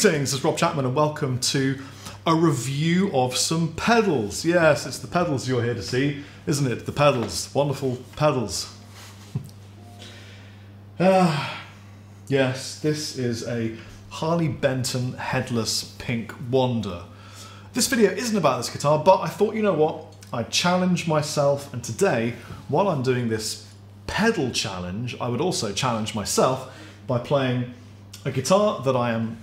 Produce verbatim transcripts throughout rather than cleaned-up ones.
Greetings, this is Rob Chapman and welcome to a review of some pedals. Yes, it's the pedals you're here to see, isn't it? The pedals, wonderful pedals. uh, yes, this is a Harley Benton Headless Pink Wonder. This video isn't about this guitar, but I thought, you know what, I challenge myself, and today, while I'm doing this pedal challenge, I would also challenge myself by playing a guitar that I am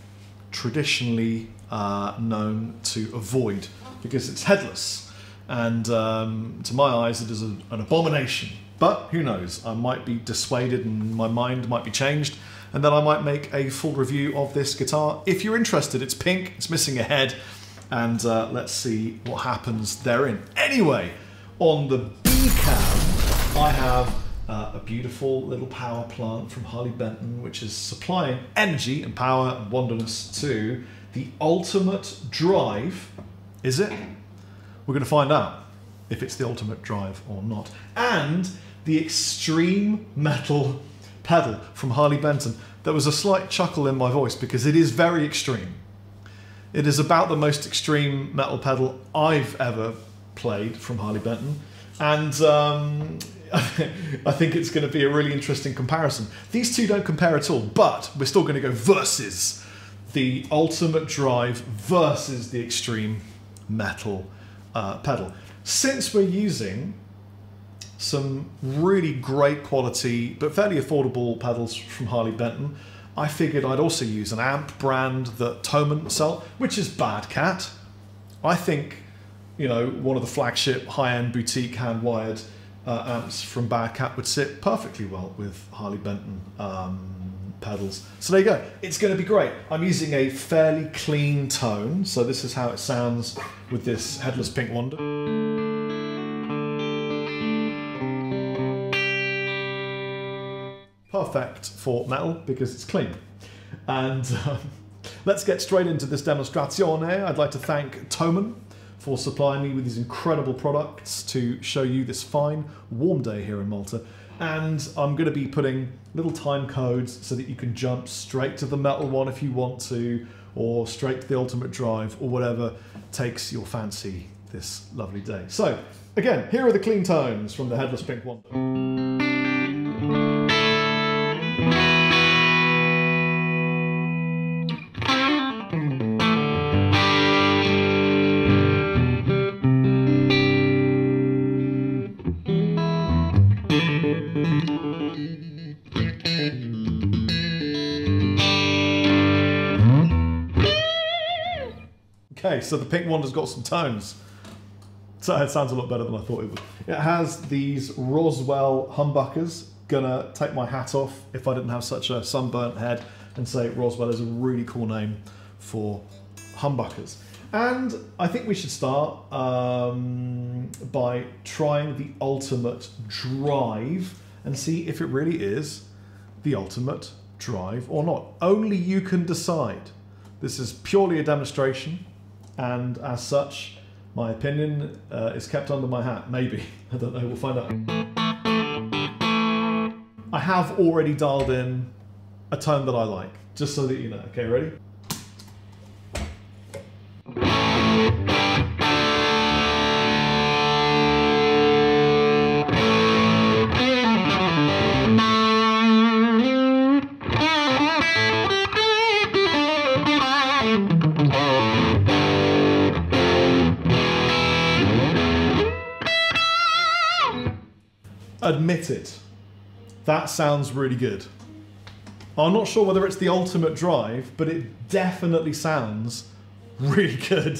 traditionally uh, known to avoid because it's headless, and um, to my eyes it is a, an abomination. But who knows, I might be dissuaded and my mind might be changed, and then I might make a full review of this guitar. If you're interested, it's pink, it's missing a head, and uh, let's see what happens therein. Anyway, on the B cam I have Uh, a beautiful little power plant from Harley Benton, which is supplying energy and power and wonderness to the Ultimate Drive. Is it? We're going to find out if it's the Ultimate Drive or not. And the Extreme Metal pedal from Harley Benton. There was a slight chuckle in my voice because it is very extreme. It is about the most extreme metal pedal I've ever played from Harley Benton. And um, I think it's going to be a really interesting comparison. These two don't compare at all, but we're still going to go versus the Ultimate Drive versus the Extreme Metal uh, pedal. Since we're using some really great quality but fairly affordable pedals from Harley Benton, I figured I'd also use an amp brand that Thomann sell, which is Bad Cat. I think, you know, one of the flagship high-end boutique hand-wired Uh, amps from Bad Cat would sit perfectly well with Harley Benton um, pedals. So there you go, it's going to be great. I'm using a fairly clean tone, so this is how it sounds with this Headless Pink Wonder. Perfect for metal because it's clean. And um, let's get straight into this demonstrazione. I'd like to thank Thomann for supplying me with these incredible products to show you this fine warm day here in Malta. And I'm going to be putting little time codes so that you can jump straight to the metal one if you want to, or straight to the Ultimate Drive, or whatever takes your fancy this lovely day. So again, here are the clean tones from the Headless Pink Wonder. So the Pink Wonder's got some tones. So it sounds a lot better than I thought it would. It has these Roswell humbuckers. Gonna take my hat off if I didn't have such a sunburnt head and say Roswell is a really cool name for humbuckers. And I think we should start um, by trying the Ultimate Drive and see if it really is the Ultimate Drive or not. Only you can decide. This is purely a demonstration, and as such, my opinion uh, is kept under my hat, maybe. I don't know, we'll find out. I have already dialed in a tone that I like, just so that you know. Okay, ready? Admit it, that sounds really good. I'm not sure whether it's the Ultimate Drive, but it definitely sounds really good.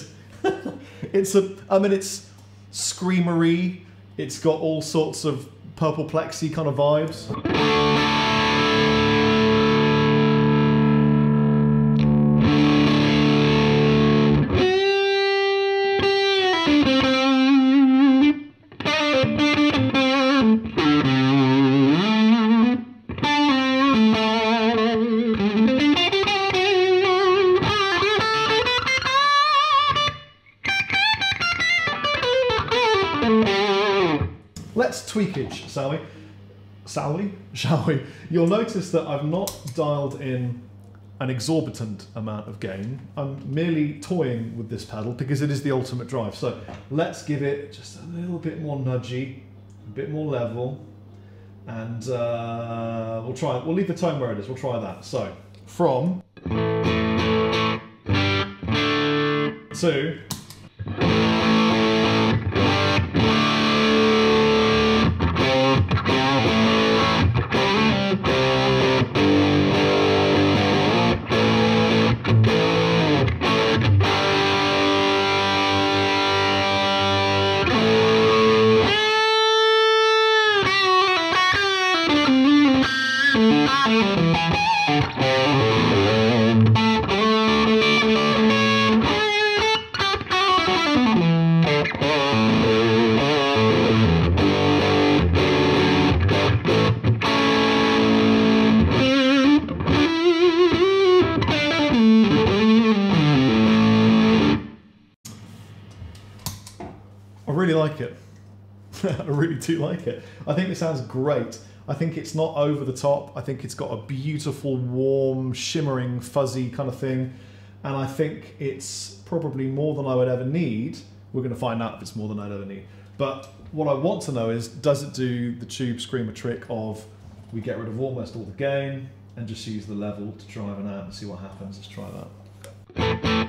It's a, I mean, it's screamery, it's got all sorts of purple plexi kind of vibes. Let's tweakage, shall we? Shall we? Shall we? You'll notice that I've not dialed in an exorbitant amount of gain. I'm merely toying with this pedal because it is the Ultimate Drive. So let's give it just a little bit more nudgy, a bit more level, and uh, we'll try it. We'll leave the tone where it is. We'll try that. So from to I really do like it. I think it sounds great. I think it's not over the top. I think it's got a beautiful, warm, shimmering, fuzzy kind of thing. And I think it's probably more than I would ever need. We're going to find out if it's more than I'd ever need. But what I want to know is, does it do the Tube Screamer trick of we get rid of almost all the gain and just use the level to drive an amp and see what happens? Let's try that.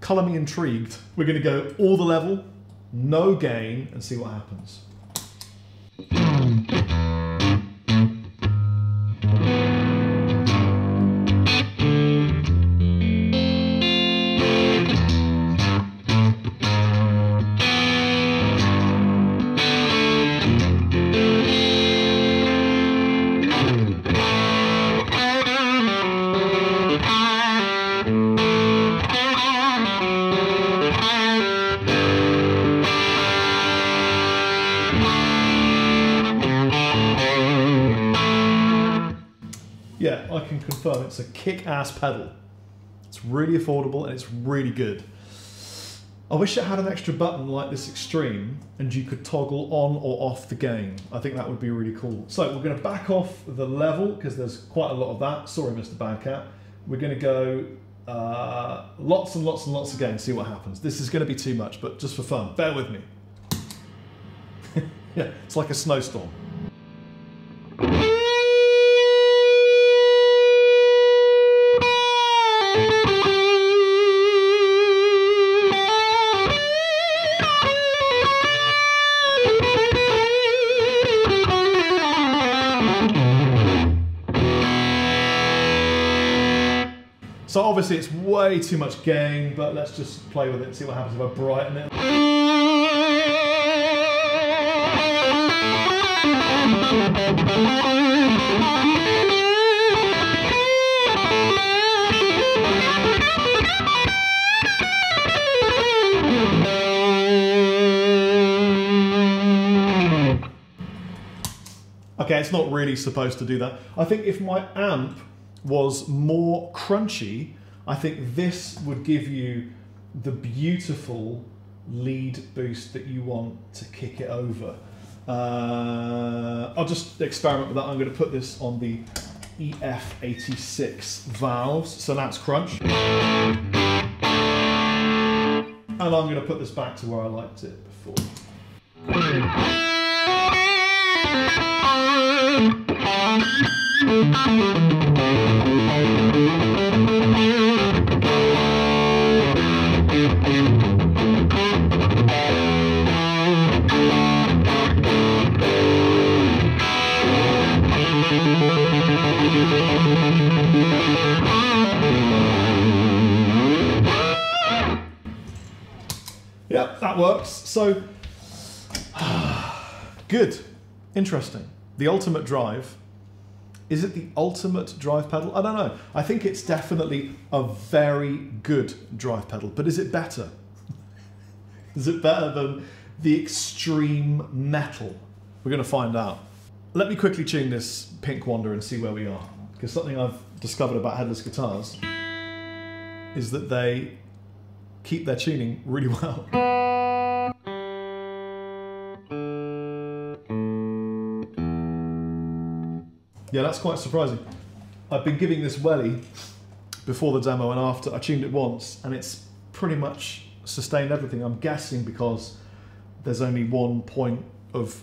Colour me intrigued. We're going to go all the level, no gain, and see what happens. It's a kick-ass pedal. It's really affordable and it's really good. I wish it had an extra button like this Extreme and you could toggle on or off the gain. I think that would be really cool. So we're going to back off the level because there's quite a lot of that. Sorry, Mister Bad Cat. We're going to go uh, lots and lots and lots of gain, see what happens. This is going to be too much, but just for fun, bear with me. Yeah, it's like a snowstorm. So obviously it's way too much gain, but let's just play with it and see what happens if I brighten it. Okay, it's not really supposed to do that. I think if my amp was more crunchy, I think this would give you the beautiful lead boost that you want to kick it over. Uh, I'll just experiment with that. I'm going to put this on the E F eighty-six valves, so that's crunch. And I'm going to put this back to where I liked it before. Yep, that works. So, good, interesting. The Ultimate Drive. Is it the Ultimate Drive pedal? I don't know. I think it's definitely a very good drive pedal, but is it better? Is it better than the Extreme Metal? We're going to find out. Let me quickly tune this Pink Wonder and see where we are. Because something I've discovered about headless guitars is that they keep their tuning really well. Yeah, that's quite surprising. I've been giving this welly before the demo and after. I tuned it once and it's pretty much sustained everything. I'm guessing because there's only one point of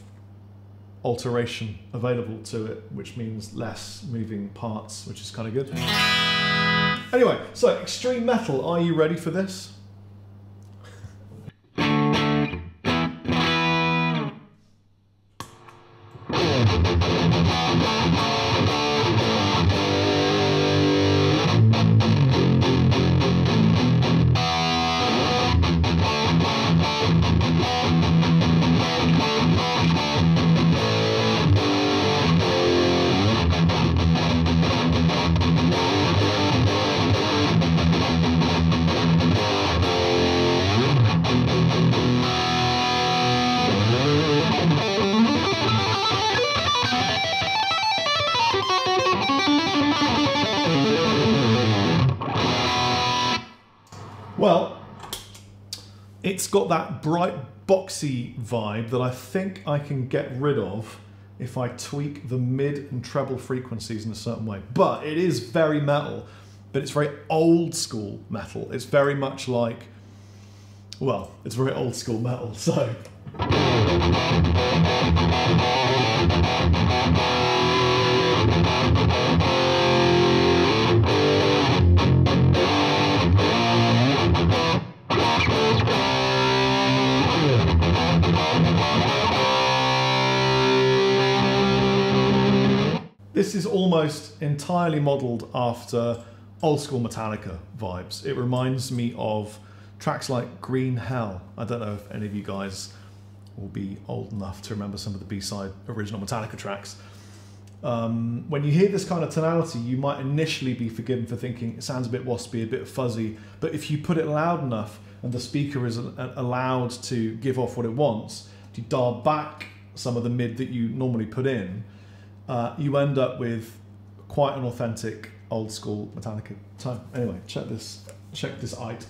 alteration available to it, which means less moving parts, which is kind of good. Anyway, so Extreme Metal, are you ready for this? It's got that bright, boxy vibe that I think I can get rid of if I tweak the mid and treble frequencies in a certain way. But it is very metal, but it's very old school metal. It's very much like, well, it's very old school metal, so. This is almost entirely modelled after old school Metallica vibes. It reminds me of tracks like Green Hell. I don't know if any of you guys will be old enough to remember some of the B-side original Metallica tracks. Um, when you hear this kind of tonality, you might initially be forgiven for thinking it sounds a bit waspy, a bit fuzzy, but if you put it loud enough and the speaker is allowed to give off what it wants, if you dial back some of the mid that you normally put in, Uh, you end up with quite an authentic old school Metallica tone. Anyway, check this, check this out.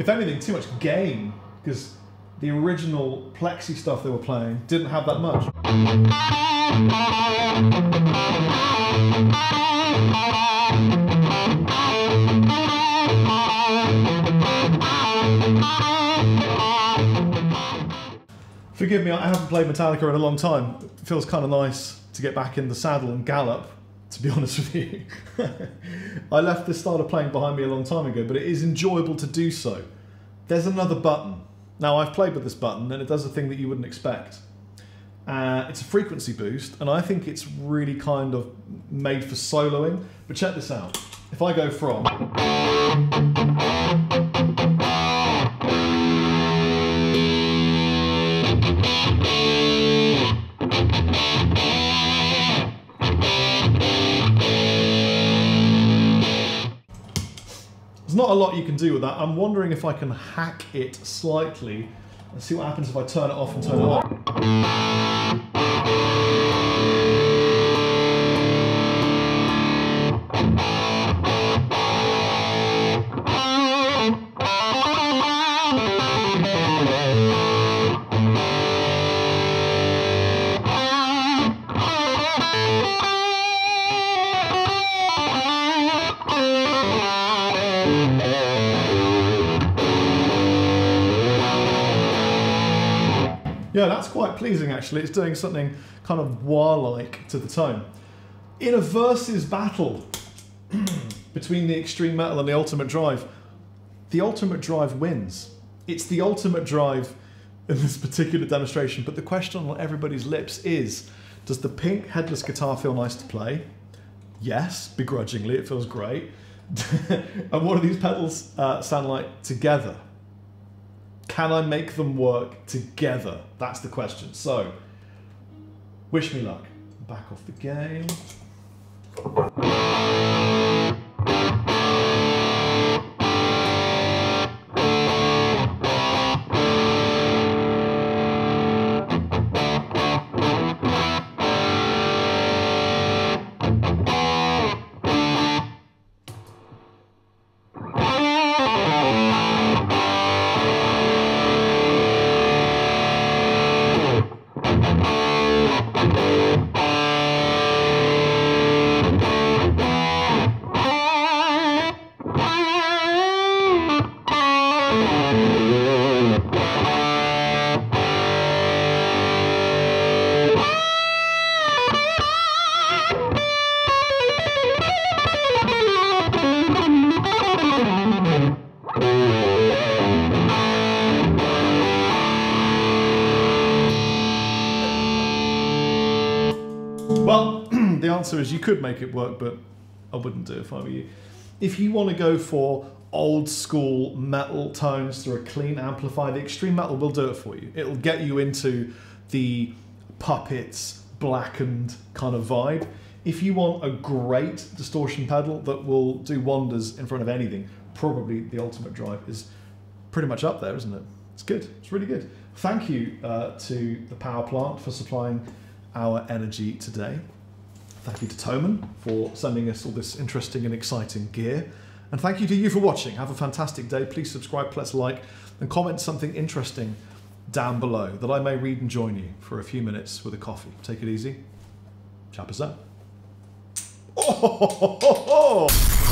If anything, too much gain, because the original Plexi stuff they were playing didn't have that much. Forgive me, I haven't played Metallica in a long time. It feels kind of nice to get back in the saddle and gallop, to be honest with you. I left this style of playing behind me a long time ago, but it is enjoyable to do so. There's another button. Now, I've played with this button and it does a thing that you wouldn't expect. Uh, it's a frequency boost, and I think it's really kind of made for soloing. But check this out. If I go from... There's not a lot you can do with that. I'm wondering if I can hack it slightly and see what happens if I turn it off and turn it on. Yeah, that's quite pleasing actually. It's doing something kind of war-like to the tone. In a versus battle between the Extreme Metal and the Ultimate Drive, the Ultimate Drive wins. It's the Ultimate Drive in this particular demonstration, but the question on everybody's lips is, does the pink headless guitar feel nice to play? Yes, begrudgingly, it feels great. And what do these pedals uh, sound like together? Can I make them work together? That's the question. So, wish me luck. Back off the game. Answer is you could make it work, but I wouldn't do it if I were you. If you want to go for old school metal tones through a clean amplifier, the Extreme Metal will do it for you. It'll get you into the puppets blackened kind of vibe. If you want a great distortion pedal that will do wonders in front of anything, probably the Ultimate Drive is pretty much up there, isn't it? It's good. It's really good. Thank you uh, to the power plant for supplying our energy today. Thank you to Thomann for sending us all this interesting and exciting gear. And thank you to you for watching. Have a fantastic day. Please subscribe, please like, and comment something interesting down below that I may read and join you for a few minutes with a coffee. Take it easy. Chappers up. Oh, ho, ho, ho, ho.